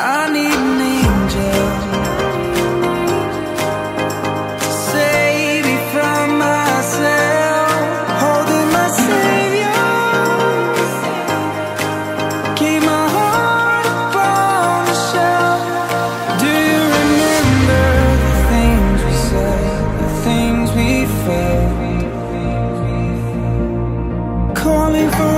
I need an angel. Calling for